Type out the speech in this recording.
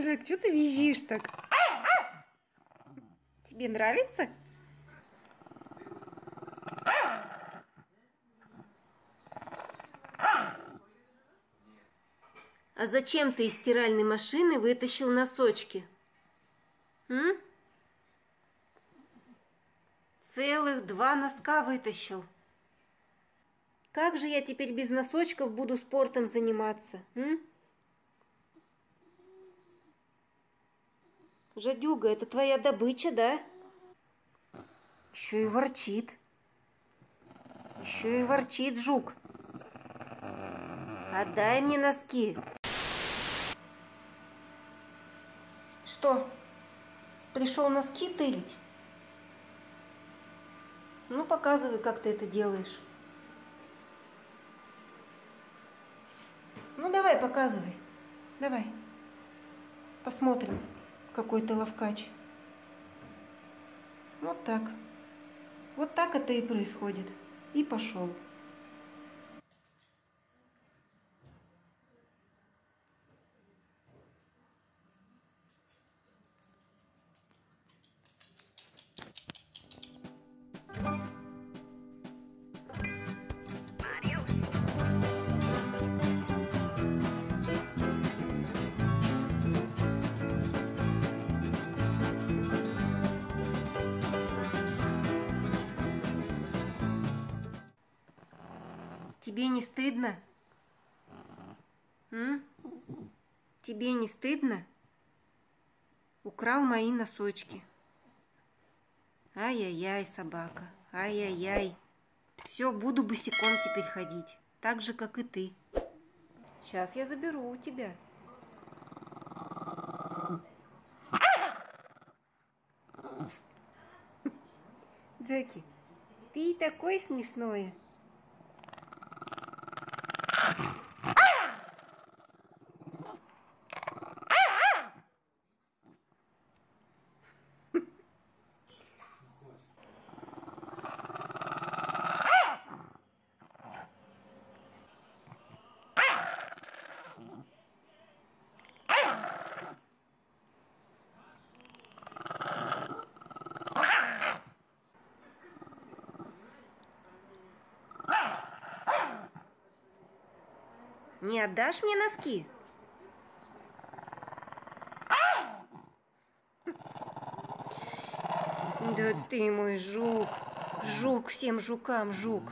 Джек, что ты визжишь так? Тебе нравится? А зачем ты из стиральной машины вытащил носочки? М? Целых 2 носка вытащил. Как же я теперь без носочков буду спортом заниматься? М? Жадюга, это твоя добыча, да? Еще и ворчит. Еще и ворчит жук. Отдай мне носки. Что? Пришел носки тырить? Ну, показывай, как ты это делаешь. Ну, давай, показывай. Давай. Посмотрим, какой ты ловкач. Вот так. Вот так это и происходит. И пошел. Тебе не стыдно? М? Тебе не стыдно? Украл мои носочки. Ай-яй-яй, собака. Ай-яй-яй. Все, буду босиком теперь ходить. Так же, как и ты. Сейчас я заберу у тебя. Джеки, ты такой смешной. Не отдашь мне носки? Да ты мой жук. Жук всем жукам, жук.